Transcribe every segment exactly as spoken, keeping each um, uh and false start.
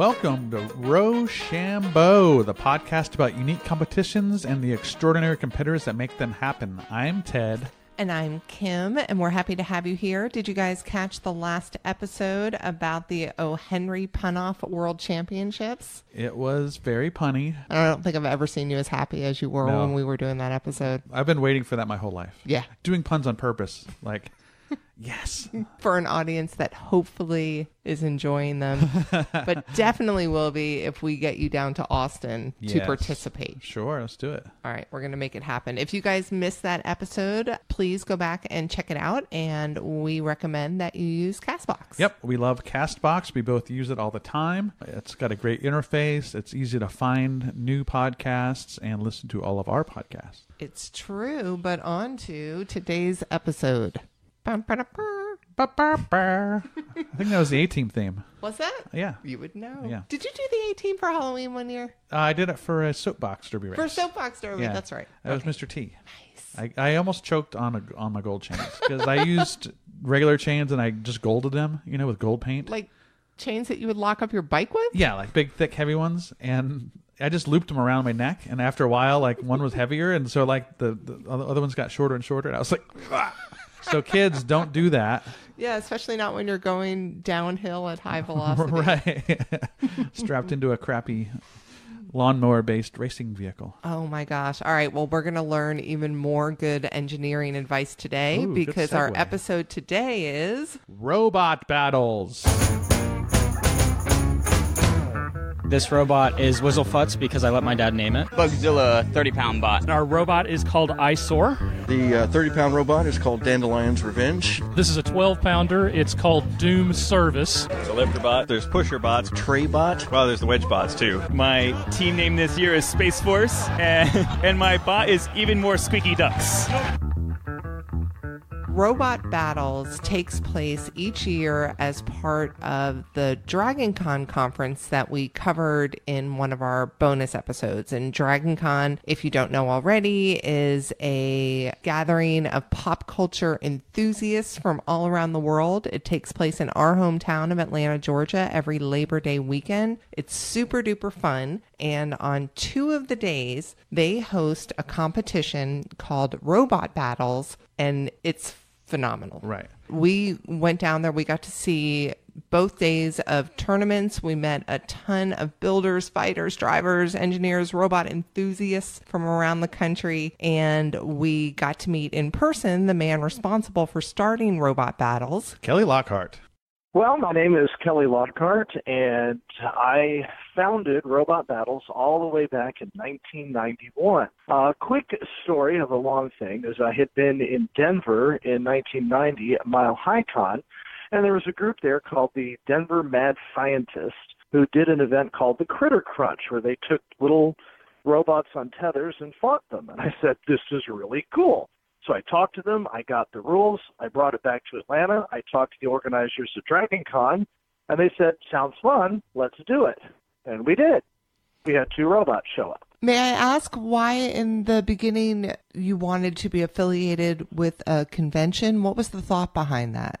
Welcome to RoShamBo, the podcast about unique competitions and the extraordinary competitors that make them happen. I'm Ted. And I'm Kim, and we're happy to have you here. Did you guys catch the last episode about the O'Henry Punoff World Championships? It was very punny. I don't think I've ever seen you as happy as you were no. when we were doing that episode. I've been waiting for that my whole life. Yeah. Doing puns on purpose. Like... Yes. For an audience that hopefully is enjoying them, but definitely will be if we get you down to Austin yes. to participate. Sure, let's do it. All right, we're going to make it happen. If you guys missed that episode, please go back and check it out, and we recommend that you use Castbox. Yep, we love Castbox. We both use it all the time. It's got a great interface. It's easy to find new podcasts and listen to all of our podcasts. It's true, but on to today's episode. I think that was the A-Team theme. Was that? Yeah. You would know. Yeah. Did you do the A-Team for Halloween one year? Uh, I did it for a soapbox derby race. For a soapbox derby, yeah. That's right. That okay. was Mister T. Nice. I, I almost choked on a, on my gold chains because I used regular chains and I just golded them, you know, with gold paint. Like chains that you would lock up your bike with? Yeah, like big, thick, heavy ones. And I just looped them around my neck. And after a while, like one was heavier. And so like the, the other ones got shorter and shorter. And I was like... Ah! So kids, don't do that. Yeah, especially not when you're going downhill at high velocity. Right. Strapped into a crappy lawnmower-based racing vehicle. Oh, my gosh. All right. Well, we're going to learn even more good engineering advice today. Ooh, because our episode today is... Robot Battles. This robot is Wizzlefutz because I let my dad name it. Bugzilla, thirty-pound bot. And our robot is called Eyesore. The thirty-pound uh, robot is called Dandelion's Revenge. This is a twelve-pounder. It's called Doom Service. There's a lifter bot. There's pusher bots. Tray bot. Well, there's the wedge bots, too. My team name this year is Space Force, and, and my bot is even more Squeaky Ducks. Robot Battles takes place each year as part of the Dragon Con conference that we covered in one of our bonus episodes. And Dragon Con, if you don't know already, is a gathering of pop culture enthusiasts from all around the world. It takes place in our hometown of Atlanta, Georgia, every Labor Day weekend. It's super duper fun. And on two of the days, they host a competition called Robot Battles, and it's phenomenal. Right. We went down there. We got to see both days of tournaments. We met a ton of builders, fighters, drivers, engineers, robot enthusiasts from around the country. And we got to meet in person the man responsible for starting Robot Battles, Kelly Lockhart. Well, my name is Kelly Lockhart, and I founded Robot Battles all the way back in nineteen ninety-one. A uh, quick story of a long thing is I had been in Denver in nineteen ninety at Mile High Con, and there was a group there called the Denver Mad Scientists who did an event called the Critter Crunch, where they took little robots on tethers and fought them. And I said, this is really cool. So I talked to them, I got the rules, I brought it back to Atlanta, I talked to the organizers of Dragon Con, and they said, sounds fun, let's do it. And we did. We had two robots show up. May I ask why in the beginning you wanted to be affiliated with a convention? What was the thought behind that?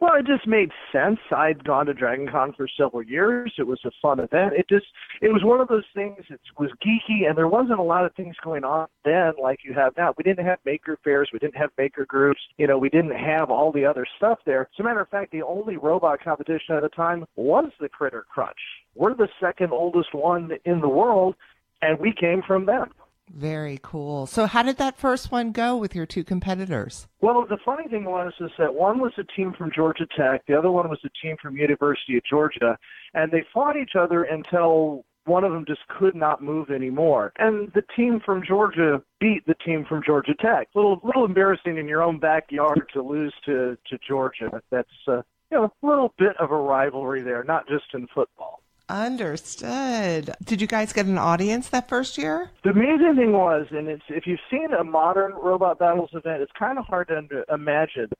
Well, it just made sense. I'd gone to Dragon Con for several years. It was a fun event. It just, it was one of those things that was geeky, and there wasn't a lot of things going on then like you have now. We didn't have maker fairs. We didn't have maker groups. You know, we didn't have all the other stuff there. As a matter of fact, the only robot competition at the time was the Critter Crunch. We're the second oldest one in the world, and we came from them. Very cool. So how did that first one go with your two competitors? Well, the funny thing was is that one was a team from Georgia Tech. The other one was a team from University of Georgia. And they fought each other until one of them just could not move anymore. And the team from Georgia beat the team from Georgia Tech. A little, little embarrassing in your own backyard to lose to, to Georgia. That's uh, you know, a little bit of a rivalry there, not just in football. Understood. Did you guys get an audience that first year? The amazing thing was, and it's if you've seen a modern Robot Battles event, it's kind of hard to imagine.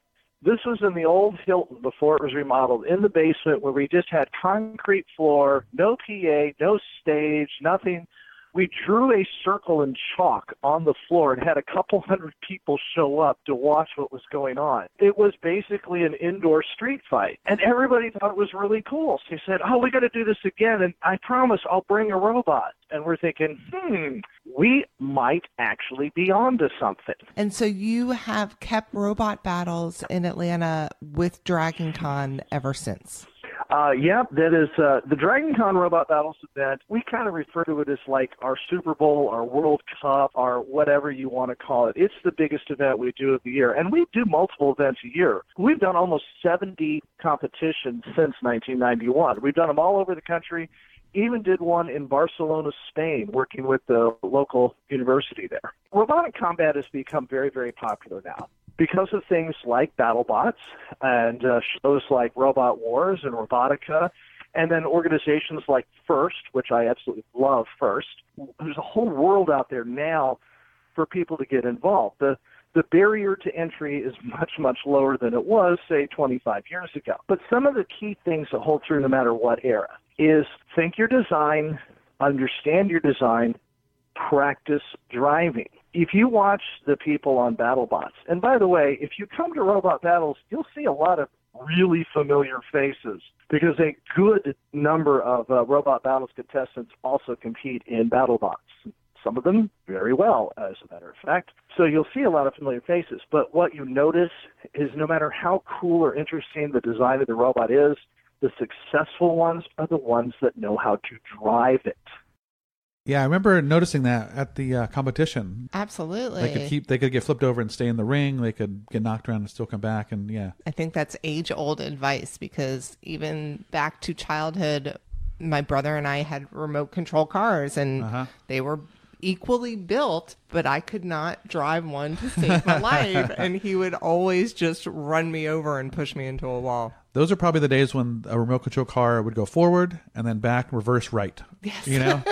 This was in the old Hilton before it was remodeled, in the basement where we just had concrete floor, no P A, no stage, nothing. We drew a circle in chalk on the floor and had a couple hundred people show up to watch what was going on. It was basically an indoor street fight, and everybody thought it was really cool. So they said, oh, we got to do this again, and I promise I'll bring a robot. And we're thinking, hmm, we might actually be onto something. And so you have kept Robot Battles in Atlanta with Dragon Con ever since. Uh, yeah, that is uh, the Dragon Con Robot Battles event. We kind of refer to it as like our Super Bowl, our World Cup, our whatever you want to call it. It's the biggest event we do of the year, and we do multiple events a year. We've done almost seventy competitions since nineteen ninety-one. We've done them all over the country, even did one in Barcelona, Spain, working with the local university there. Robotic combat has become very, very popular now. Because of things like BattleBots and uh, shows like Robot Wars and Robotica, and then organizations like FIRST, which I absolutely love FIRST, there's a whole world out there now for people to get involved. The the barrier to entry is much, much lower than it was, say, twenty-five years ago. But some of the key things that hold true no matter what era is think your design, understand your design, practice driving. If you watch the people on BattleBots, and by the way, if you come to Robot Battles, you'll see a lot of really familiar faces because a good number of uh, Robot Battles contestants also compete in BattleBots. Some of them very well, as a matter of fact. So you'll see a lot of familiar faces, but what you notice is no matter how cool or interesting the design of the robot is, the successful ones are the ones that know how to drive it. Yeah, I remember noticing that at the uh, competition. Absolutely. They could keep, they could get flipped over and stay in the ring. They could get knocked around and still come back. And yeah, I think that's age-old advice because even back to childhood, my brother and I had remote control cars and uh-huh. they were equally built, but I could not drive one to save my life. And he would always just run me over and push me into a wall. Those are probably the days when a remote control car would go forward and then back, reverse, right. Yes. You know,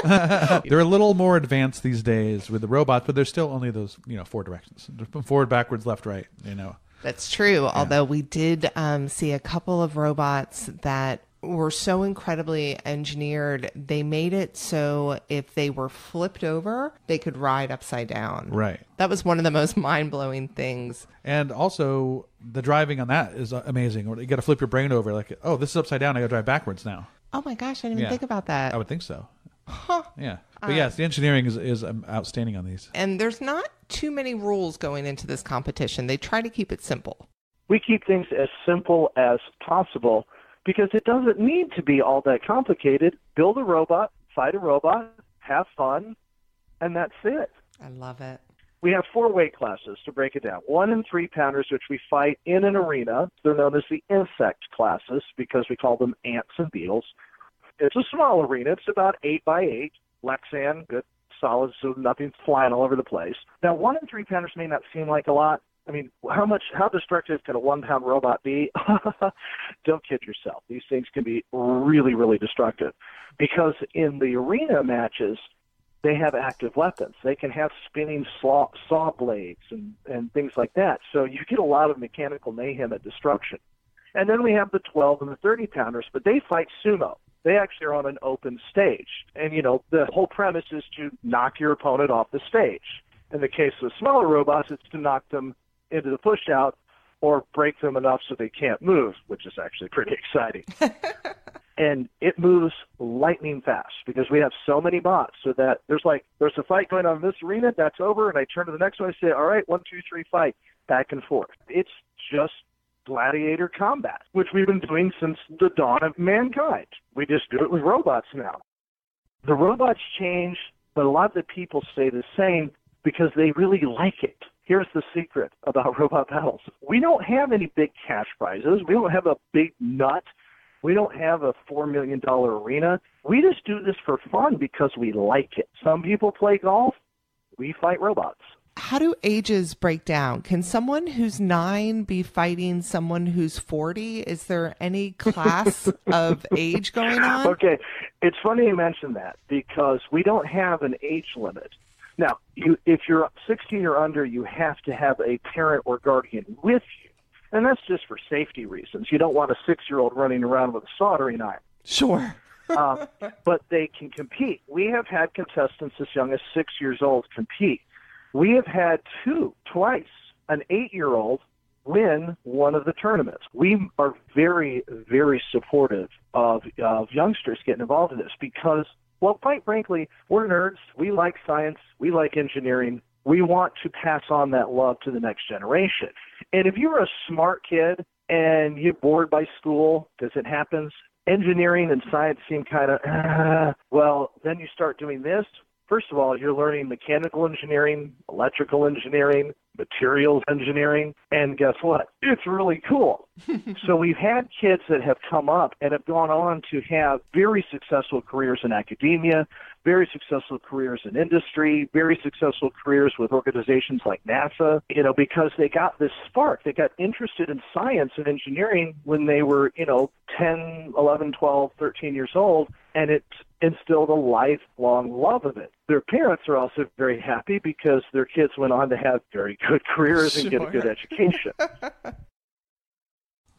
they're a little more advanced these days with the robots, but there's still only those, you know, four directions, forward, backwards, left, right, you know. That's true. Yeah. Although we did um, see a couple of robots that were so incredibly engineered. They made it so if they were flipped over, they could ride upside down. Right. That was one of the most mind-blowing things. And also, the driving on that is amazing. You got to flip your brain over. Like, oh, this is upside down. I got to drive backwards now. Oh, my gosh. I didn't even yeah. think about that. I would think so. Huh. Yeah. But, uh, yes, the engineering is, is outstanding on these. And there's not too many rules going into this competition. They try to keep it simple. We keep things as simple as possible, because it doesn't need to be all that complicated. Build a robot, fight a robot, have fun, and that's it. I love it. We have four weight classes to break it down. One and three pounders, which we fight in an arena. They're known as the insect classes because we call them ants and beetles. It's a small arena. It's about eight by eight. Lexan, good, solid, so nothing's flying all over the place. Now, one and three pounders may not seem like a lot. I mean, how much, how destructive can a one-pound robot be? Don't kid yourself. These things can be really, really destructive because in the arena matches, they have active weapons. They can have spinning saw, saw blades and, and things like that. So you get a lot of mechanical mayhem and destruction. And then we have the twelve and the thirty-pounders, but they fight sumo. They actually are on an open stage. And, you know, the whole premise is to knock your opponent off the stage. In the case of smaller robots, it's to knock them into the push out or break them enough so they can't move, which is actually pretty exciting. And it moves lightning fast because we have so many bots so that there's like, there's a fight going on in this arena, that's over, and I turn to the next one and say, all right, one, two, three, fight, back and forth. It's just gladiator combat, which we've been doing since the dawn of mankind. We just do it with robots now. The robots change, but a lot of the people stay the same because they really like it. Here's the secret about Robot Battles. We don't have any big cash prizes. We don't have a big nut. We don't have a four million dollars arena. We just do this for fun because we like it. Some people play golf. We fight robots. How do ages break down? Can someone who's nine be fighting someone who's forty? Is there any class of age going on? Okay. It's funny you mention that because we don't have an age limit. Now, you, if you're sixteen or under, you have to have a parent or guardian with you. And that's just for safety reasons. You don't want a six-year-old running around with a soldering iron. Sure. uh, but they can compete. We have had contestants as young as six years old compete. We have had two, twice, an eight-year-old win one of the tournaments. We are very, very supportive of, of youngsters getting involved in this because, well, quite frankly, we're nerds. We like science. We like engineering. We want to pass on that love to the next generation. And if you're a smart kid and you're bored by school, because it happens, engineering and science seem kind of, uh, well, then you start doing this. First of all, you're learning mechanical engineering, electrical engineering, materials engineering, and guess what? It's really cool. So we've had kids that have come up and have gone on to have very successful careers in academia, very successful careers in industry, very successful careers with organizations like NASA, you know, because they got this spark. They got interested in science and engineering when they were, you know, ten, eleven, twelve, thirteen years old, and it instilled a lifelong love of it. Their parents are also very happy because their kids went on to have very good careers and sure. get a good education.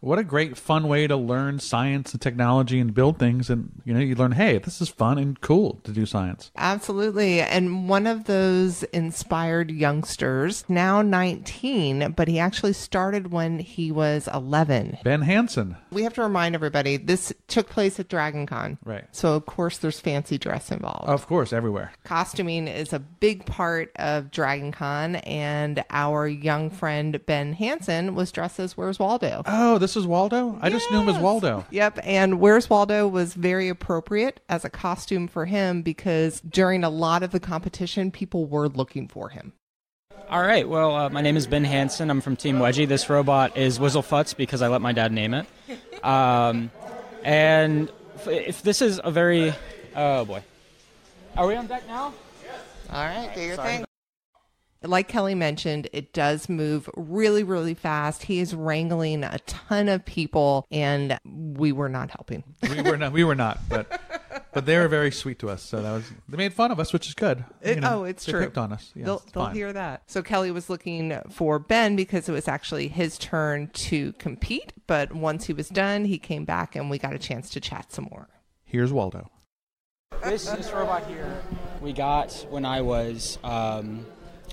What a great fun way to learn science and technology and build things. And, you know, you learn, hey, this is fun and cool to do science. Absolutely. And one of those inspired youngsters, now nineteen, but he actually started when he was eleven. Ben Hansen. We have to remind everybody, this took place at Dragon Con. Right. So, of course, there's fancy dress involved. Of course, everywhere. Costuming is a big part of Dragon Con. And our young friend, Ben Hansen, was dressed as Where's Waldo? Oh, this This is Waldo? I yes. just knew him as Waldo. Yep. And Where's Waldo was very appropriate as a costume for him because during a lot of the competition, people were looking for him. All right. Well, uh, my name is Ben Hansen. I'm from Team Wedgie. This robot is Wizzlefutz because I let my dad name it. Um, and if, if this is a very... Oh, boy. Are we on deck now? Yes. All right. All right. Do your Sorry. thing. Like Kelly mentioned, it does move really, really fast. He is wrangling a ton of people, and we were not helping. we were not. We were not. But but they were very sweet to us. So that was they made fun of us, which is good. It, you know, oh, it's they true. They picked on us. Yeah, they'll they'll hear that. So Kelly was looking for Ben because it was actually his turn to compete. But once he was done, he came back, and we got a chance to chat some more. Here's Waldo. This this robot here we got when I was. Um,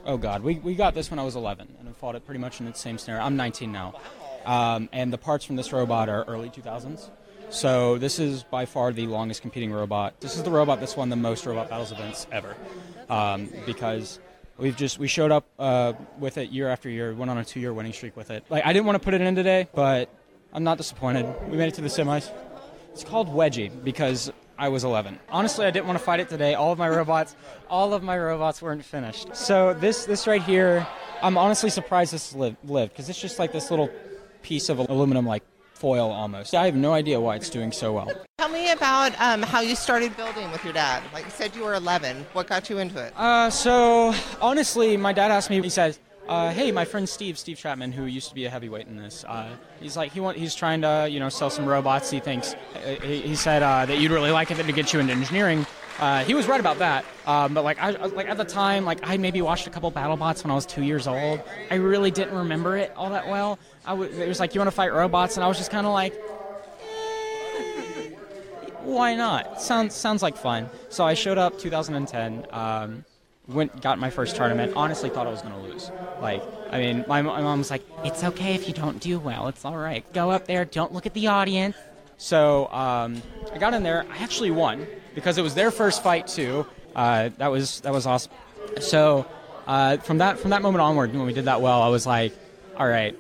Oh, God. We we got this when I was eleven, and I fought it pretty much in its same scenario. I'm nineteen now. Um, and the parts from this robot are early two thousands. So this is by far the longest competing robot. This is the robot that's won the most Robot Battles events ever. Um, because we've just, we showed up uh, with it year after year. We went on a two-year winning streak with it. Like, I didn't want to put it in today, but I'm not disappointed. We made it to the semis. It's called Wedgie because... I was eleven. Honestly, I didn't want to fight it today. All of my robots, all of my robots weren't finished. So this, this right here, I'm honestly surprised this lived because it's just like this little piece of aluminum, like foil almost. I have no idea why it's doing so well. Tell me about um, how you started building with your dad. Like you said, you were eleven. What got you into it? Uh, so honestly, my dad asked me. He says, uh, "Hey, my friend Steve, Steve Chapman, who used to be a heavyweight in this, uh, he's like he want, he's trying to you know sell some robots. He thinks." He said uh, that you'd really like it to get you into engineering. Uh, he was right about that. Um, but like, I, like at the time, like I maybe watched a couple BattleBots when I was two years old. I really didn't remember it all that well. I w- it was like, you want to fight robots, and I was just kind of like, eh, why not? Sounds sounds like fun. So I showed up two thousand ten. Um, Went, got my first tournament, honestly thought I was going to lose. Like, I mean, my, my mom was like, it's okay if you don't do well. It's all right. Go up there. Don't look at the audience. So um, I got in there. I actually won because it was their first fight, too. Uh, that was that was awesome. So uh, from that from that moment onward, when we did that well, I was like, all right,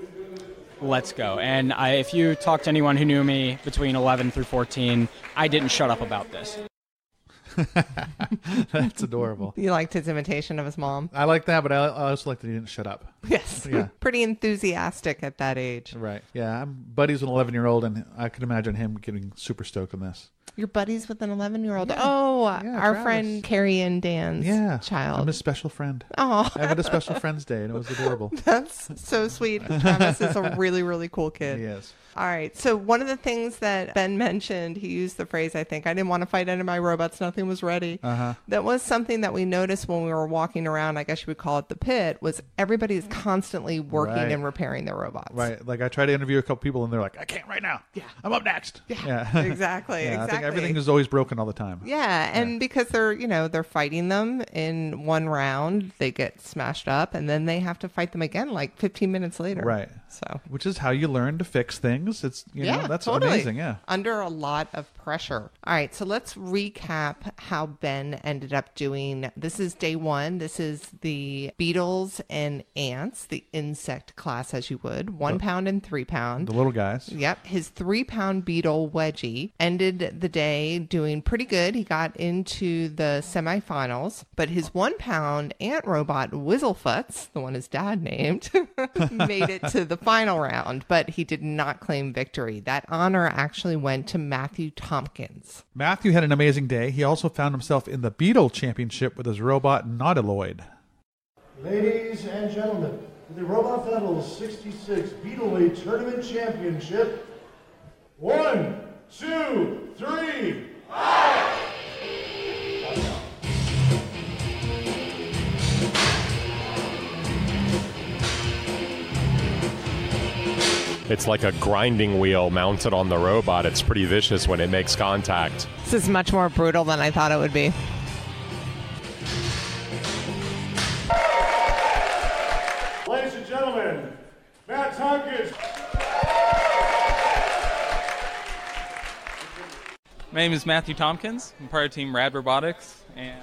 let's go. And I, if you talk to anyone who knew me between eleven through fourteen, I didn't shut up about this. That's adorable. You liked his imitation of his mom? I like that, but I also like that he didn't shut up. Yes. Yeah. Pretty enthusiastic at that age. Right. Yeah. I'm buddies with an eleven-year-old, and I could imagine him getting super stoked on this. You're buddies with an eleven-year-old? Yeah. Oh, yeah, our Travis. friend Carrie and Dan's yeah. child. I'm a special friend. Oh. I had a special friends day, and it was adorable. That's so sweet. Travis is a really, really cool kid. He is. All right. So one of the things that Ben mentioned, he used the phrase, I think, I didn't want to fight any of my robots, nothing nothing was ready. Uh-huh. That was something that we noticed when we were walking around, I guess you would call it the pit, was everybody's constantly working right. and repairing their robots. Right. Like I try to interview a couple people and they're like, I can't right now. Yeah. I'm up next. Yeah. yeah. Exactly. yeah, exactly. I think everything is always broken all the time. Yeah. And yeah. because they're, you know, they're fighting them in one round, they get smashed up and then they have to fight them again like fifteen minutes later. Right. So, which is how you learn to fix things. It's, you yeah, know, that's totally. amazing. Yeah. Under a lot of pressure. All right. So let's recap how Ben ended up doing. This is day one. This is the beetles and ants, the insect class, as you would. One oh. pound and three pound. The little guys. Yep. His three pound beetle Wedgie ended the day doing pretty good. He got into the semifinals, but his one pound ant robot Wizzlefutz, the one his dad named, made it to the final round, but he did not claim victory. That honor actually went to Matthew Tompkins. Matthew had an amazing day. He also found himself in the Beetle Championship with his robot Nautiloid. Ladies and gentlemen, the Robot Battles sixty-six Beetle League Tournament Championship. One, two, three, fight! It's like a grinding wheel mounted on the robot. It's pretty vicious when it makes contact. This is much more brutal than I thought it would be. Ladies and gentlemen, Matt Tompkins. My name is Matthew Tompkins. I'm part of Team Rad Robotics, and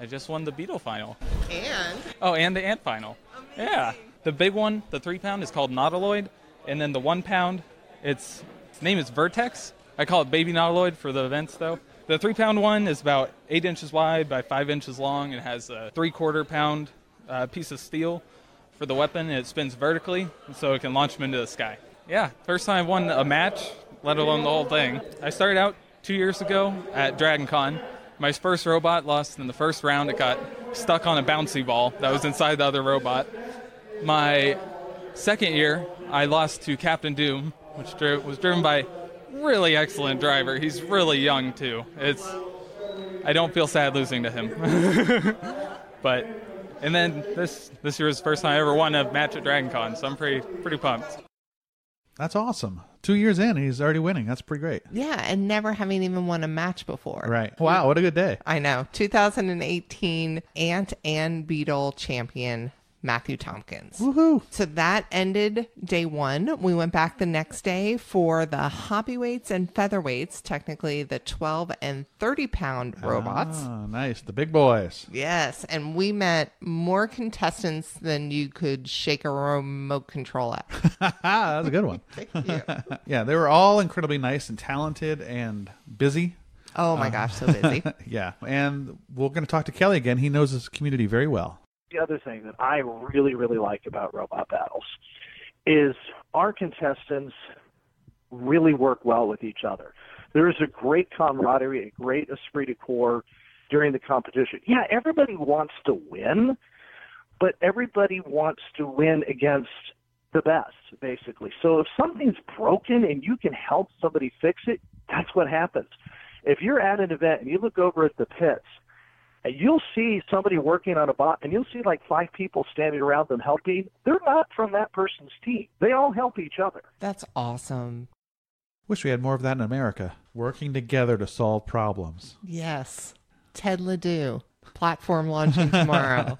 I just won the Beetle Final. And? Oh, and the Ant Final. Amazing. Yeah. The big one, the three pound, is called Nautiloid. And then the one pound, its, its name is Vertex. I call it Baby Nautiloid for the events, though. The three pound one is about eight inches wide by five inches long. It has a three quarter pound uh, piece of steel for the weapon, and it spins vertically, so it can launch them into the sky. Yeah, first time I won a match, let alone the whole thing. I started out two years ago at Dragon Con. My first robot lost in the first round. It got stuck on a bouncy ball that was inside the other robot. My second year, I lost to Captain Doom, which drew, was driven by a really excellent driver. He's really young, too. It's I don't feel sad losing to him. but And then this this year was the first time I ever won a match at Dragon Con, so I'm pretty pretty pumped. That's awesome. Two years in, he's already winning. That's pretty great. Yeah, and never having even won a match before. Right. Wow, what a good day. I know. two thousand eighteen Ant and Beetle Champion, Matthew Tompkins. Woohoo! So that ended day one. We went back the next day for the hobbyweights and featherweights, technically the twelve and thirty pound robots. Ah, nice. The big boys. Yes. And we met more contestants than you could shake a remote control at. That's a good one. Thank you. Yeah, they were all incredibly nice and talented and busy. Oh my uh, gosh, so busy. Yeah. And we're going to talk to Kelly again. He knows his community very well. The other thing that I really, really like about Robot Battles is our contestants really work well with each other. There is a great camaraderie, a great esprit de corps during the competition. Yeah, everybody wants to win, but everybody wants to win against the best, basically. So if something's broken and you can help somebody fix it, that's what happens. If you're at an event and you look over at the pits, you'll see somebody working on a bot, and you'll see like five people standing around them helping. They're not from that person's team. They all help each other. That's awesome. Wish we had more of that in America. Working together to solve problems. Yes. Ted Ledoux. Platform launching tomorrow.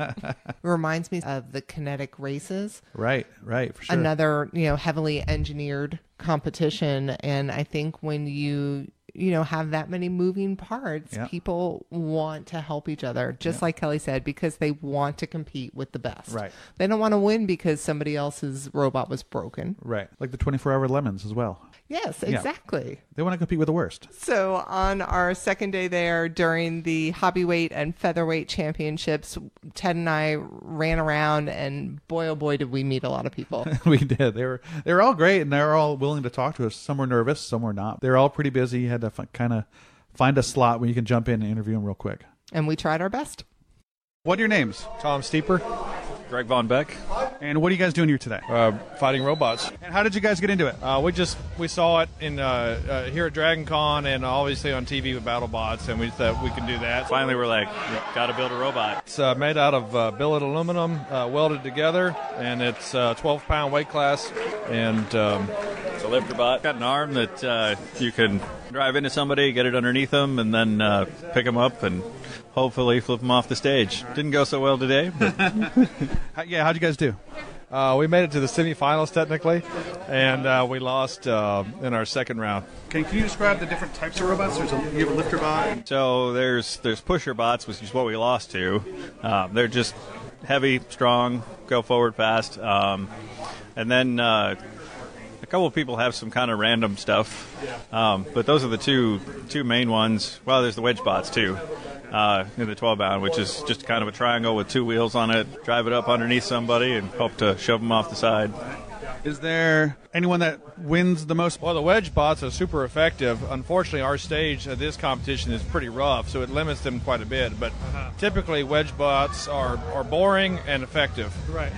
Reminds me of the kinetic races. Right, right, for sure. Another, you know, heavily engineered competition. And I think when you... you know, have that many moving parts, yeah. people want to help each other, just yeah. like Kelly said, because they want to compete with the best. Right. They don't want to win because somebody else's robot was broken. Right. Like the twenty-four hour lemons as well. Yes, exactly. Yeah. They want to compete with the worst. So on our second day there, during the hobbyweight and featherweight championships, Ted and I ran around, and boy, oh boy, did we meet a lot of people. We did. They were they were all great, and they were all willing to talk to us. Some were nervous, some were not. They were all pretty busy. You had to f- kind of find a slot where you can jump in and interview them real quick. And we tried our best. What are your names? Tom Steeper. Greg Von Beck. And what are you guys doing here today? Uh, fighting robots. And how did you guys get into it? Uh, we just we saw it in uh, uh, here at Dragon Con and obviously on T V with BattleBots, and we thought we could do that. Finally, we're like, gotta build a robot. It's uh, made out of uh, billet aluminum, uh, welded together, and it's uh, twelve pound weight class. And um, it's a lifter bot. Got an arm that uh, you can drive into somebody, get it underneath them, and then uh, pick them up and hopefully flip them off the stage. Didn't go so well today. But yeah, how'd you guys do? Uh, we made it to the semifinals technically, and uh, we lost uh, in our second round. Can, can you describe the different types of robots? There's a, you have a lifter bot. So there's there's pusher bots, which is what we lost to. Um, they're just heavy, strong, go forward fast, um, and then uh, a couple of people have some kind of random stuff. Um, but those are the two two main ones. Well, there's the wedge bots too. Uh, in the twelve pound, which is just kind of a triangle with two wheels on it. Drive it up underneath somebody and hope to shove them off the side. Is there anyone that wins the most? Well, the wedge bots are super effective. Unfortunately, our stage of this competition is pretty rough, so it limits them quite a bit. But uh-huh. typically, wedge bots are, are boring and effective. Right.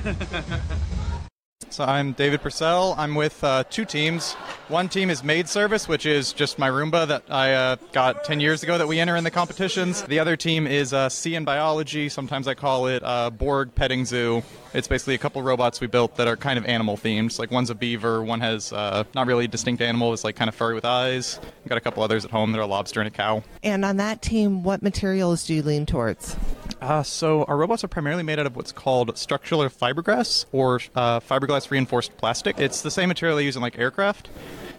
So I'm David Purcell. I'm with uh, two teams. One team is Maid Service, which is just my Roomba that I uh, got ten years ago that we enter in the competitions. The other team is uh, Sea and Biology. Sometimes I call it uh, Borg Petting Zoo. It's basically a couple robots we built that are kind of animal themed. Like one's a beaver, one has uh, not really a distinct animal. It's like kind of furry with eyes. I've got a couple others at home that are a lobster and a cow. And on that team, what materials do you lean towards? Uh, so our robots are primarily made out of what's called structural fiberglass or uh, fiberglass reinforced plastic. It's the same material they use in like aircraft.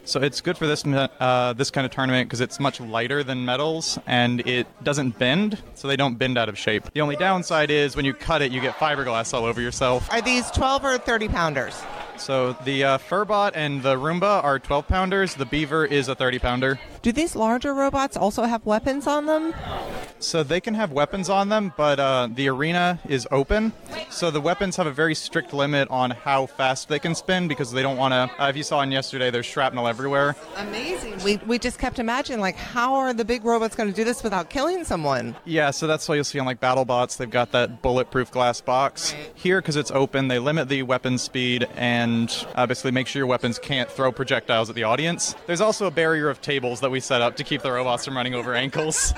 So it's good for this uh, this kind of tournament because it's much lighter than metals and it doesn't bend, so they don't bend out of shape. The only downside is when you cut it, you get fiberglass all over yourself. Are these twelve or thirty pounders? So the uh, Furbot and the Roomba are twelve pounders. The Beaver is a thirty pounder. Do these larger robots also have weapons on them? So they can have weapons on them, but uh, the arena is open. So the weapons have a very strict limit on how fast they can spin because they don't want to. Uh, if you saw on yesterday, there's shrapnel everywhere. Amazing. We we just kept imagining, like, how are the big robots going to do this without killing someone? Yeah, so that's why you'll see on, like, BattleBots, they've got that bulletproof glass box. Right. Here, because it's open, they limit the weapon speed and and uh, basically make sure your weapons can't throw projectiles at the audience. There's also a barrier of tables that we set up to keep the robots from running over ankles.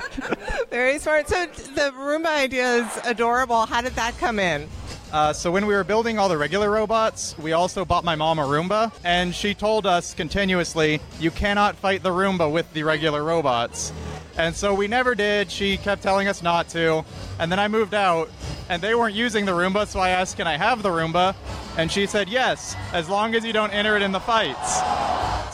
Very smart. So the Roomba idea is adorable. How did that come in? Uh, so when we were building all the regular robots, we also bought my mom a Roomba, and she told us continuously, you cannot fight the Roomba with the regular robots. And so we never did. She kept telling us not to. And then I moved out, and they weren't using the Roomba, so I asked, can I have the Roomba? And she said, yes, as long as you don't enter it in the fights.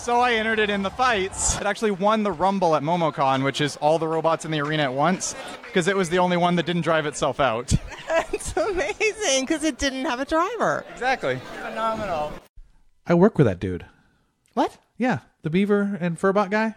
So I entered it in the fights. It actually won the Rumble at MomoCon, which is all the robots in the arena at once, because it was the only one that didn't drive itself out. That's amazing, because it didn't have a driver. Exactly. Phenomenal. I work with that dude. What? Yeah, the Beaver and Furbot guy.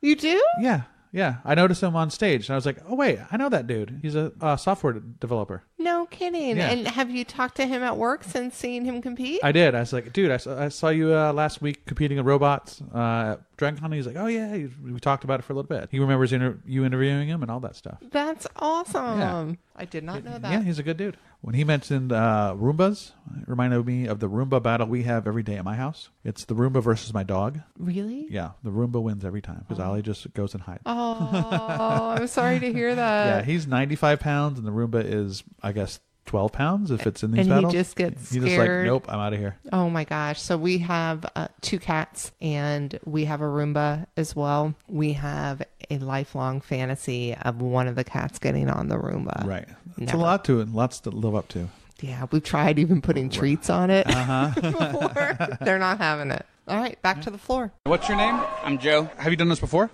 You do? Yeah. Yeah, I noticed him on stage, and I was like, oh, wait, I know that dude. He's a uh, software developer. No kidding. Yeah. And have you talked to him at work since seeing him compete? I did. I was like, dude, I saw, I saw you uh, last week competing in robots uh, at Dragon Con. He's like, oh, yeah, we talked about it for a little bit. He remembers inter- you interviewing him and all that stuff. That's awesome. Yeah. I did not know that. Yeah, he's a good dude. When he mentioned uh, Roombas, it reminded me of the Roomba battle we have every day at my house. It's the Roomba versus my dog. Really? Yeah, the Roomba wins every time because oh. Ollie just goes and hides. Oh, I'm sorry to hear that. Yeah, he's ninety-five pounds and the Roomba is, I guess, twelve pounds if it's in these and battles. And he just gets scared. He's just like, nope, I'm out of here. Oh my gosh. So we have uh, two cats and we have a Roomba as well. We have a lifelong fantasy of one of the cats getting on the Roomba. Right. It's a lot to it. Lots to live up to. Yeah. We've tried even putting treats on it uh-huh. before. They're not having it. All right. Back yeah. to the floor. What's your name? I'm Joe. Have you done this before?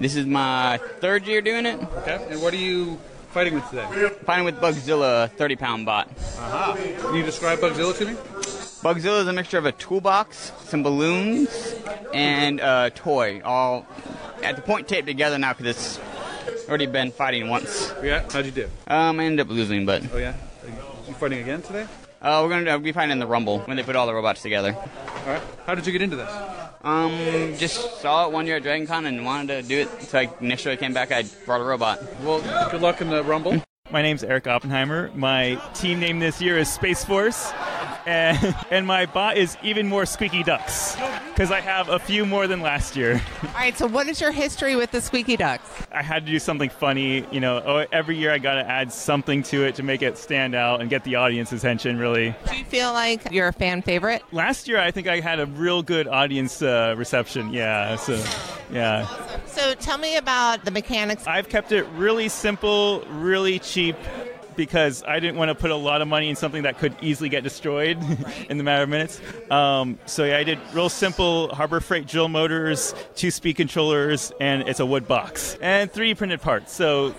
This is my third year doing it. Okay. And what do you fighting with today? Fighting with Bugzilla, a thirty pound bot. Uh-huh. Can you describe Bugzilla to me? Bugzilla is a mixture of a toolbox, some balloons, and a toy, all at the point taped together now because it's already been fighting once. Yeah, how'd you do? Um, I ended up losing, but... Oh, yeah? You fighting again today? Uh, we're going to be fighting in the Rumble when they put all the robots together. All right. How did you get into this? Um, just saw it one year at Dragon Con and wanted to do it, so I, next year I came back, I brought a robot. Well, good luck in the Rumble. My name's Eric Oppenheimer. My team name this year is Space Force. and, and my bot is even more Squeaky Ducks, because I have a few more than last year. All right, so what is your history with the Squeaky Ducks? I had to do something funny. You know, every year I got to add something to it to make it stand out and get the audience attention, really. Do you feel like you're a fan favorite? Last year, I think I had a real good audience uh, reception, yeah. So, yeah. Awesome. So tell me about the mechanics. I've kept it really simple, really cheap, because I didn't want to put a lot of money in something that could easily get destroyed in the matter of minutes. Um, so yeah, I did real simple Harbor Freight drill motors, two speed controllers, and it's a wood box. And three D printed parts. So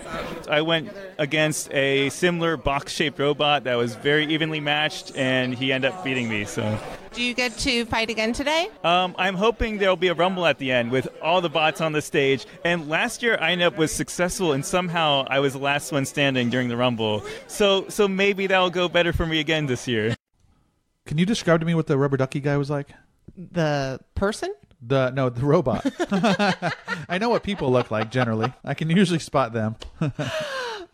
I went against a similar box-shaped robot that was very evenly matched, and he ended up beating me. So. Do you get to fight again today? Um, I'm hoping there'll be a rumble at the end with all the bots on the stage. And last year, I ended up was successful, and somehow I was the last one standing during the rumble. So so maybe that'll go better for me again this year. Can you describe to me what the rubber ducky guy was like? The person? The No, the robot. I know what people look like, generally. I can usually spot them.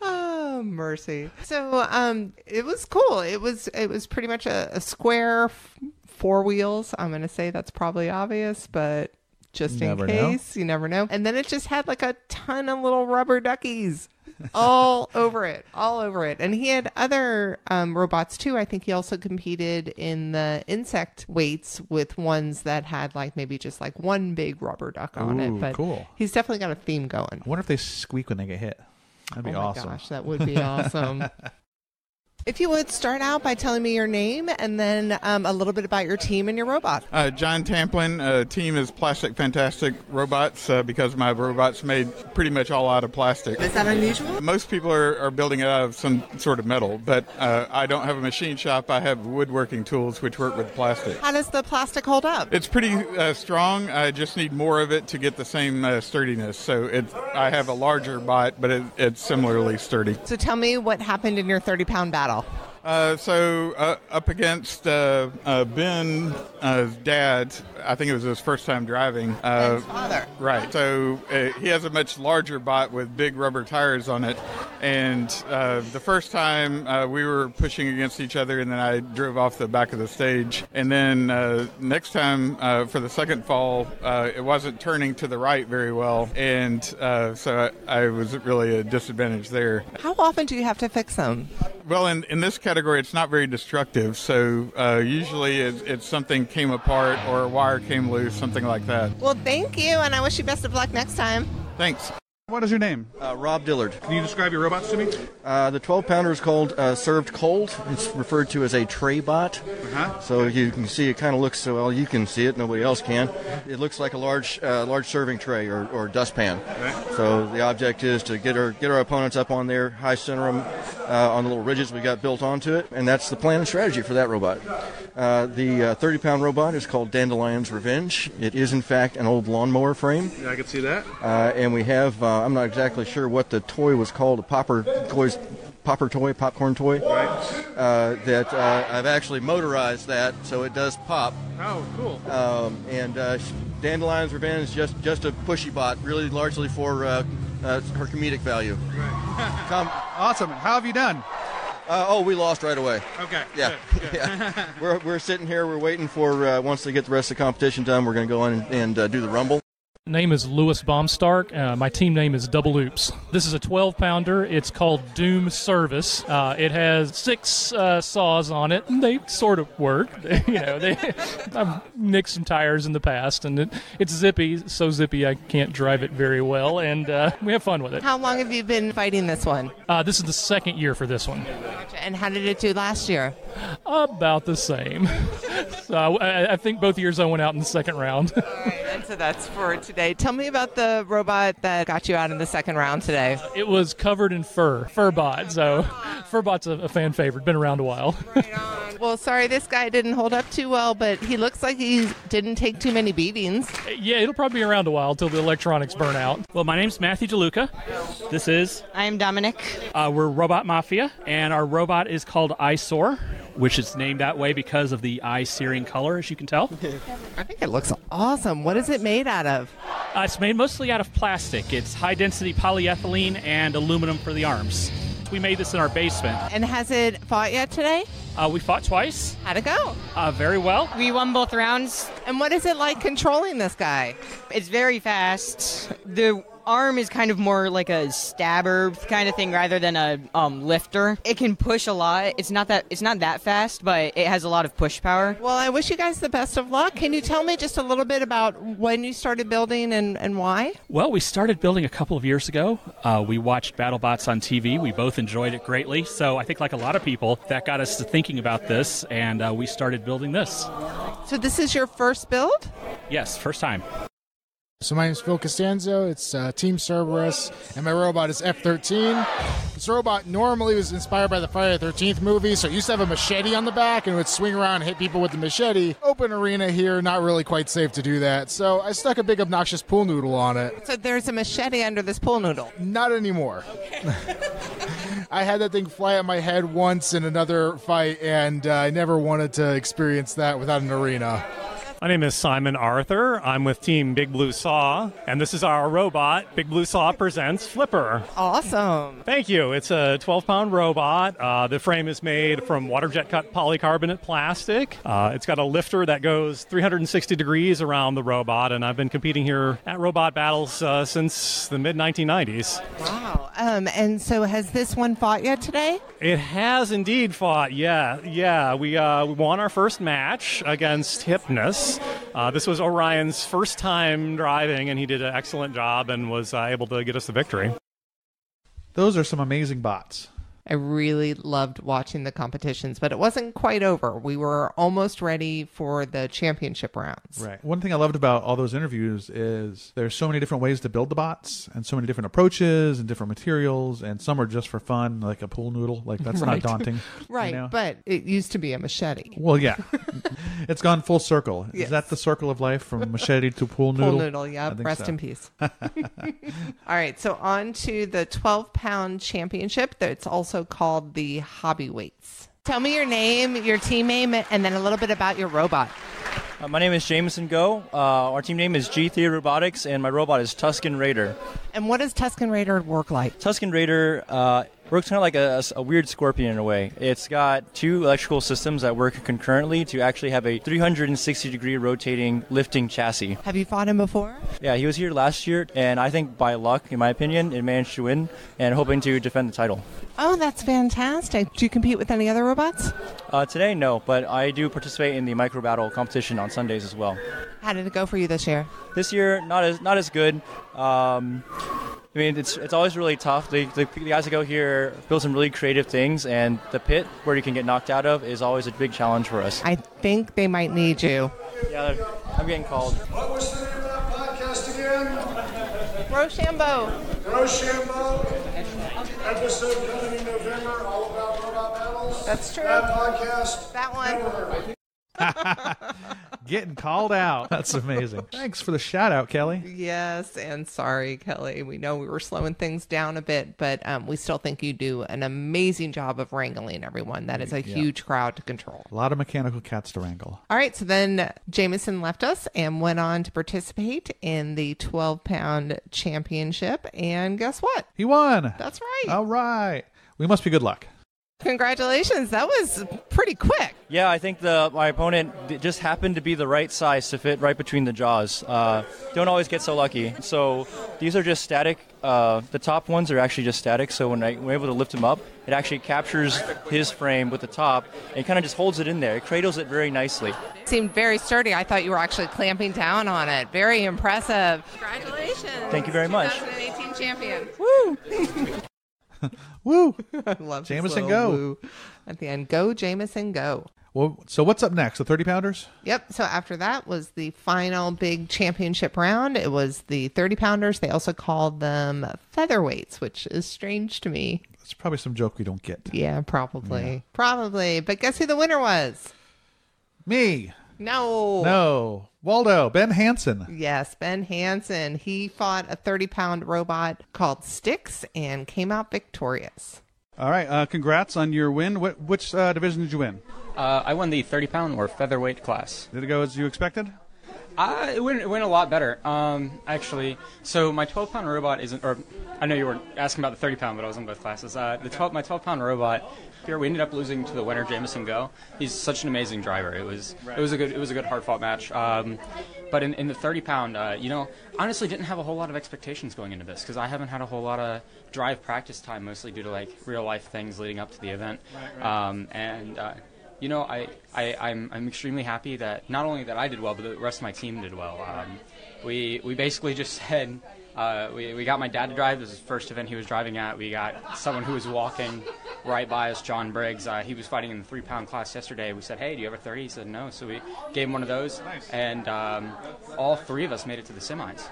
Oh, mercy. So um, it was cool. It was, it was pretty much a, a square... F- Four wheels. I'm going to say that's probably obvious, but just in case, you never know. And then it just had like a ton of little rubber duckies all over it, all over it. And he had other um, robots too. I think he also competed in the insect weights with ones that had like maybe just like one big rubber duck on it. But cool. He's definitely got a theme going. I wonder if they squeak when they get hit. That'd be awesome. Oh my gosh, that would be awesome. If you would, start out by telling me your name and then um, a little bit about your team and your robot. Uh, John Tamplin. Uh, team is Plastic Fantastic Robots uh, because my robot's made pretty much all out of plastic. Is that unusual? Most people are, are building it out of some sort of metal, but uh, I don't have a machine shop. I have woodworking tools which work with plastic. How does the plastic hold up? It's pretty uh, strong. I just need more of it to get the same uh, sturdiness. So it, I have a larger bot, but it, it's similarly sturdy. So tell me what happened in your thirty-pound battle. Uh, so uh, up against uh, uh, Ben's uh, dad, I think it was his first time driving. Uh, Ben's father. Right. So uh, he has a much larger bot with big rubber tires on it. And uh, the first time uh, we were pushing against each other, and then I drove off the back of the stage. And then uh, next time uh, for the second fall, uh, it wasn't turning to the right very well. And uh, so I, I was really at a disadvantage there. How often do you have to fix them? Well, in, in this category, it's not very destructive. So uh, usually it's, it's something came apart or a wire came loose, something like that. Well, thank you, and I wish you best of luck next time. Thanks. What is your name? Uh, Rob Dillard. Can you describe your robots to me? Uh, the twelve-pounder is called uh, Served Cold. It's referred to as a tray bot. Uh-huh. So you can see it kind of looks, well, you can see it, nobody else can. It looks like a large uh, large serving tray or, or dustpan. Okay. So the object is to get our, get our opponents up on there, high center them uh, on the little ridges we got built onto it, and that's the plan and strategy for that robot. Uh, the thirty-pound uh, robot is called Dandelion's Revenge. It is, in fact, an old lawnmower frame. Yeah, I can see that. Uh, and we have... Uh, I'm not exactly sure what the toy was called, a popper toys, popper toy, popcorn toy, right. uh, that uh, I've actually motorized that, so it does pop. Oh, cool. Um, and uh, Dandelion's Revenge is just, just a pushy bot, really largely for uh, uh, her comedic value. Right. Com- awesome. How have you done? Uh, oh, we lost right away. Okay. Yeah. Good, good. yeah. We're, we're sitting here, we're waiting for, uh, once they get the rest of the competition done, we're going to go on and, and uh, do the rumble. Name is Lewis Baumstark. Uh, my team name is Double Oops. This is a twelve-pounder. It's called Doom Service. Uh, it has six uh, saws on it, and they sort of work. you know, they, I've nicked some tires in the past, and it, it's zippy, so zippy I can't drive it very well, and uh, we have fun with it. How long have you been fighting this one? Uh, this is the second year for this one. Gotcha. And how did it do last year? About the same. so I, I think both years I went out in the second round. All right, and so that's for today. Tell me about the robot that got you out in the second round today. Uh, it was covered in fur. Furbot. So Furbot's a, a fan favorite. Been around a while. Right on. Well, sorry, this guy didn't hold up too well, but he looks like he didn't take too many beatings. Yeah, it'll probably be around a while until the electronics burn out. Well, my name's Matthew DeLuca. This is... I am Dominic. Uh, we're Robot Mafia, and our robot is called Eyesore, which is named that way because of the eye-searing color, as you can tell. I think it looks awesome. What is it made out of? Uh, it's made mostly out of plastic. It's high-density polyethylene and aluminum for the arms. We made this in our basement. And has it fought yet today? Uh, we fought twice. How'd it go? Uh, very well. We won both rounds. And what is it like controlling this guy? It's very fast. The arm is kind of more like a stabber kind of thing rather than a um, lifter. It can push a lot. It's not that it's not that fast, but it has a lot of push power. Well, I wish you guys the best of luck. Can you tell me just a little bit about when you started building and, and why? Well, we started building a couple of years ago. Uh, we watched BattleBots on T V. We both enjoyed it greatly. So I think like a lot of people, that got us to thinking about this, and uh, we started building this. So this is your first build? Yes, first time. So my name is Phil Costanzo, it's uh, Team Cerberus, and my robot is F thirteen. This robot normally was inspired by the Friday the thirteenth movie, so it used to have a machete on the back and would swing around and hit people with the machete. Open arena here, not really quite safe to do that, so I stuck a big obnoxious pool noodle on it. So there's a machete under this pool noodle? Not anymore. Okay. I had that thing fly at my head once in another fight, and uh, I never wanted to experience that without an arena. My name is Simon Arthur. I'm with Team Big Blue Saw, and this is our robot. Big Blue Saw presents Flipper. Awesome. Thank you. It's a twelve-pound robot. Uh, the frame is made from water jet-cut polycarbonate plastic. Uh, it's got a lifter that goes three hundred sixty degrees around the robot, and I've been competing here at Robot Battles uh, since the mid nineteen nineties. Wow. Um, and so has this one fought yet today? It has indeed fought, yeah. Yeah, we, uh, we won our first match against Hypnus. Uh, this was Orion's first time driving, and he did an excellent job and was uh, able to get us the victory. Those are some amazing bots. I really loved watching the competitions, but it wasn't quite over. We were almost ready for the championship rounds. Right. One thing I loved about all those interviews is there's so many different ways to build the bots and so many different approaches and different materials, and some are just for fun, like a pool noodle. Like, that's right. Not daunting. Right, you know? But it used to be a machete. Well, yeah. It's gone full circle. Yes. Is that the circle of life, from machete to pool noodle? Pool noodle, yeah. Rest so. in peace. All right, so on to the twelve-pound championship that's also called the hobby weights. Tell me your name, your team name, and then a little bit about your robot. Uh, my name is Jameson Goh. Uh, our team name is G three Robotics, and my robot is Tusken Raider. And what does Tusken Raider work like? Tusken Raider uh, works kind of like a, a weird scorpion in a way. It's got two electrical systems that work concurrently to actually have a three hundred sixty degree rotating lifting chassis. Have you fought him before? Yeah, he was here last year, and I think by luck, in my opinion, it managed to win, and hoping to defend the title. Oh, that's fantastic. Do you compete with any other robots? Uh, today, no, but I do participate in the micro battle competition on Sundays as well. How did it go for you this year? This year, not as not as good. Um, I mean, it's it's always really tough. The, the, the guys that go here build some really creative things, and the pit where you can get knocked out of is always a big challenge for us. I think they might need you. Yeah, I'm getting called. What was the name of that podcast again? RoShamBo. RoShamBo. Episode coming in November, all about Robot Battles. That's true. That podcast. That one. Getting called out. That's amazing. Thanks for the shout out, Kelly. Yes, and sorry, Kelly. We know we were slowing things down a bit, but um, we still think you do an amazing job of wrangling everyone. That is a yeah. huge crowd to control. A lot of mechanical cats to wrangle. All right, so then Jameson left us and went on to participate in the twelve-pound championship, and guess what? He won. That's right. All right. We must be good luck. Congratulations. That was pretty quick. Yeah, I think the my opponent just happened to be the right size to fit right between the jaws. Uh, don't always get so lucky. So these are just static. Uh, the top ones are actually just static, so when I, we're able to lift him up, it actually captures his frame with the top and kind of just holds it in there. It cradles it very nicely. It seemed very sturdy. I thought you were actually clamping down on it. Very impressive. Congratulations. Thank you very much. twenty eighteen champion. Woo! Woo! I love Jameson Goh. Woo. At the end, go Jameson Goh. Well, so what's up next? The thirty-pounders? Yep. So after that was the final big championship round. It was the thirty-pounders. They also called them featherweights, which is strange to me. That's probably some joke we don't get. Yeah, probably. Yeah. Probably. But guess who the winner was? Me. No. No. Waldo, Ben Hansen. Yes, Ben Hansen. He fought a thirty-pound robot called Styx and came out victorious. All right, uh, congrats on your win. What, which uh, division did you win? Uh, I won the thirty-pound or featherweight class. Did it go as you expected? I, it, went, it went a lot better, um, actually. So my twelve-pound robot isn't, or I know you were asking about the thirty-pound, but I was in both classes. Uh, the twelve, my twelve-pound robot, here we ended up losing to the winner, Jameson Goh. He's such an amazing driver. It was, it was a good, it was a good hard-fought match. Um, but in, in the thirty-pound, uh, you know, honestly didn't have a whole lot of expectations going into this because I haven't had a whole lot of drive practice time, mostly due to like real-life things leading up to the event, um, and. Uh, You know, I, I, I'm, I'm extremely happy that not only that I did well, but the rest of my team did well. Um, we we basically just said, uh, we, we got my dad to drive. This was his first event he was driving at. We got someone who was walking right by us, John Briggs. Uh, he was fighting in the three-pound class yesterday. We said, hey, do you have a thirty? He said, no. So we gave him one of those, and um, all three of us made it to the semis.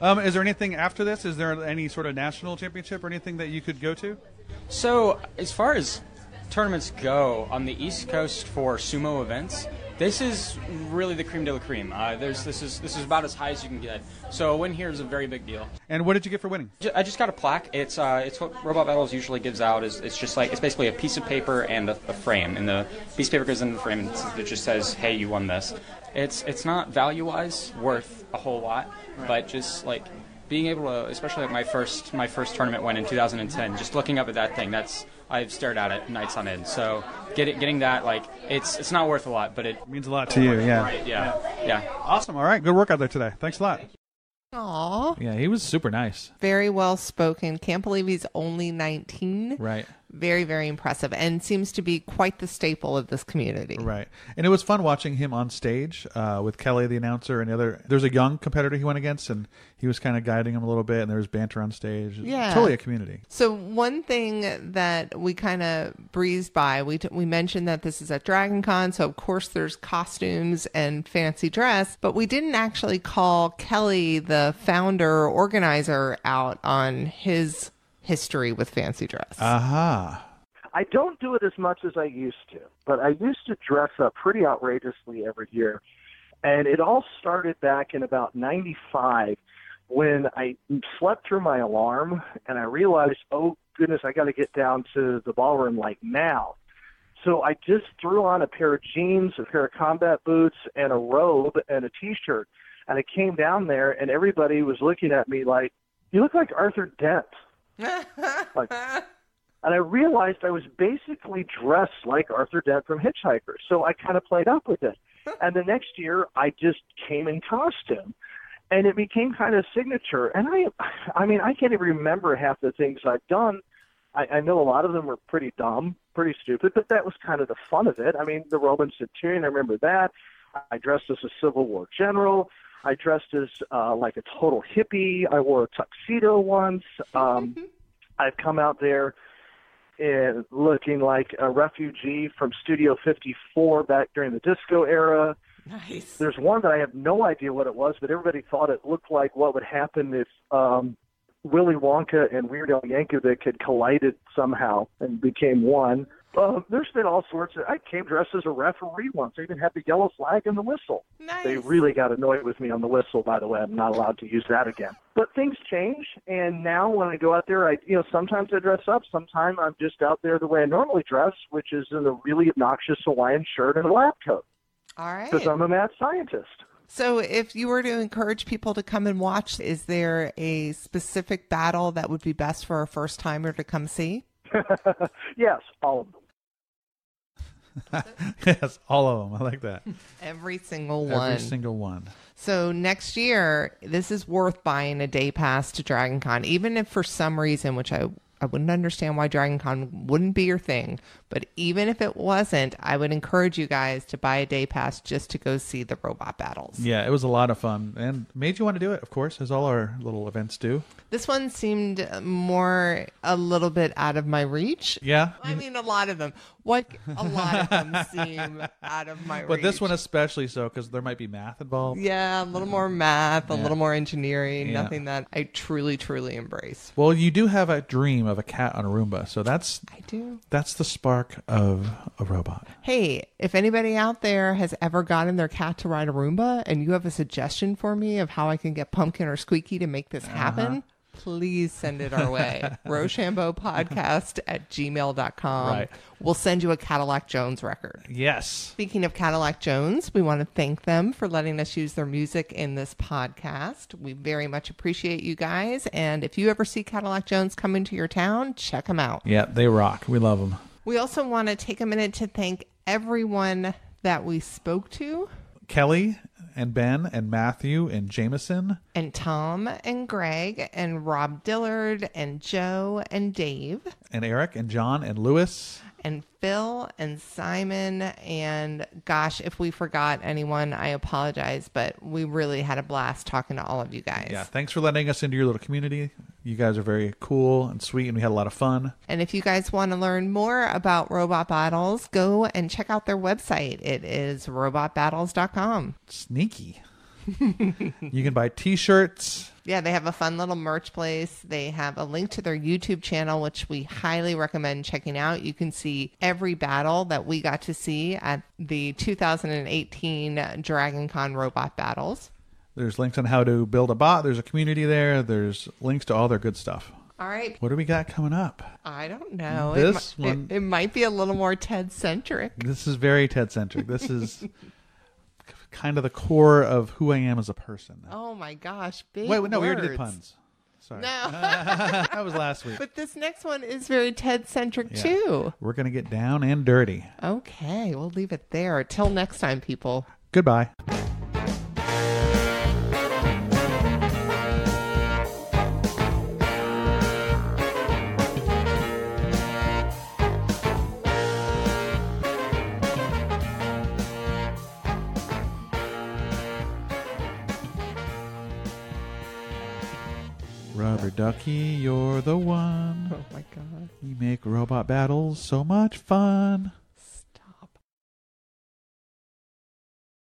Um, is there anything after this? Is there any sort of national championship or anything that you could go to? So as far as tournaments go on the East Coast for sumo events, this is really the creme de la creme. Uh, there's this is this is about as high as you can get. So a win here is a very big deal. And what did you get for winning? I just got a plaque. It's uh, it's what Robot Battles usually gives out. Is it's just like it's basically a piece of paper and a, a frame, and the piece of paper goes in the frame and it just says, "Hey, you won this." It's it's not value-wise worth a whole lot, but just like being able to, especially at my first my first tournament went in two thousand ten. Just looking up at that thing, that's I've stared at it nights on end. So get it, getting that, like, it's it's not worth a lot, but it means a lot to you. Yeah. Right, yeah. Yeah. Yeah. Awesome. All right. Good work out there today. Thanks a lot. Aw. Yeah, he was super nice. Very well spoken. Can't believe he's only nineteen. Right. Very, very impressive, and seems to be quite the staple of this community. Right. And it was fun watching him on stage uh, with Kelly, the announcer, and the other. There's a young competitor he went against, and he was kind of guiding him a little bit, and there was banter on stage. Yeah. Totally a community. So one thing that we kind of breezed by, we, t- we mentioned that this is at Dragon Con, so of course there's costumes and fancy dress, but we didn't actually call Kelly, the founder organizer, out on his history with fancy dress. Aha. Uh-huh. I don't do it as much as I used to, but I used to dress up pretty outrageously every year. And it all started back in about ninety-five when I slept through my alarm and I realized, oh, goodness, I got to get down to the ballroom like now. So I just threw on a pair of jeans, a pair of combat boots, and a robe and a T-shirt. And I came down there and everybody was looking at me like, you look like Arthur Dent. Like, and I realized I was basically dressed like Arthur Dent from Hitchhiker, so I kind of played up with it. And the next year, I just came in costume, and it became kind of signature. And I, I mean, I can't even remember half the things I've done. I, I know a lot of them were pretty dumb, pretty stupid, but that was kind of the fun of it. I mean, the Roman Centurion, I remember that. I dressed as a Civil War general. I dressed as uh, like a total hippie. I wore a tuxedo once. Um, mm-hmm. I've come out there and looking like a refugee from Studio fifty-four back during the disco era. Nice. There's one that I have no idea what it was, but everybody thought it looked like what would happen if um, Willy Wonka and Weird Al Yankovic had collided somehow and became one. Uh, there's been all sorts of. I came dressed as a referee once. I even had the yellow flag and the whistle. Nice. They really got annoyed with me on the whistle, by the way. I'm not allowed to use that again. But things change, and now when I go out there, I you know sometimes I dress up. Sometimes I'm just out there the way I normally dress, which is in a really obnoxious Hawaiian shirt and a lab coat. All right. Because I'm a mad scientist. So if you were to encourage people to come and watch, is there a specific battle that would be best for a first-timer to come see? Yes, all of them. Yes, all of them. I like that. Every single one. Every single one. So next year, this is worth buying a day pass to Dragon Con, even if for some reason, which I, I wouldn't understand why Dragon Con wouldn't be your thing, but even if it wasn't, I would encourage you guys to buy a day pass just to go see the robot battles. Yeah, it was a lot of fun and made you want to do it, of course, as all our little events do. This one seemed more a little bit out of my reach. Yeah. I mean, a lot of them. What a lot of them seem out of my reach. But this one especially so, because there might be math involved. Yeah, a little more math, a yeah. little more engineering, yeah. Nothing that I truly, truly embrace. Well, you do have a dream of a cat on a Roomba, so that's I do. That's the spark of a robot. Hey, if anybody out there has ever gotten their cat to ride a Roomba and you have a suggestion for me of how I can get Pumpkin or Squeaky to make this happen, uh-huh. please send it our way. RoShamBo Podcast at gmail dot com. Right. We'll send you a Cadillac Jones record. Yes. Speaking of Cadillac Jones, we want to thank them for letting us use their music in this podcast. We very much appreciate you guys. And if you ever see Cadillac Jones coming to your town, check them out. Yeah, they rock. We love them. We also want to take a minute to thank everyone that we spoke to. Kelly and Ben and Matthew and Jameson. And Tom and Greg and Rob Dillard and Joe and Dave. And Eric and John and Lewis. And Phil and Simon. And gosh, if we forgot anyone, I apologize. But we really had a blast talking to all of you guys. Yeah, thanks for letting us into your little community. You guys are very cool and sweet, and we had a lot of fun. And if you guys want to learn more about Robot Battles, go and check out their website. It is robot battles dot com. Sneaky. You can buy t-shirts. Yeah, they have a fun little merch place. They have a link to their YouTube channel, which we highly recommend checking out. You can see every battle that we got to see at the two thousand eighteen Dragon Con Robot Battles. There's links on how to build a bot. There's a community there. There's links to all their good stuff. All right. What do we got coming up? I don't know. This it, one. It, it might be a little more Ted-centric. This is very Ted-centric. This is kind of the core of who I am as a person. Oh, my gosh. Big Wait, no, words. We already did puns. Sorry. No. That was last week. But this next one is very Ted-centric, yeah. too. We're going to get down and dirty. Okay. We'll leave it there. Till next time, people. Goodbye. Rubber Ducky, you're the one. Oh my god. You make robot battles so much fun.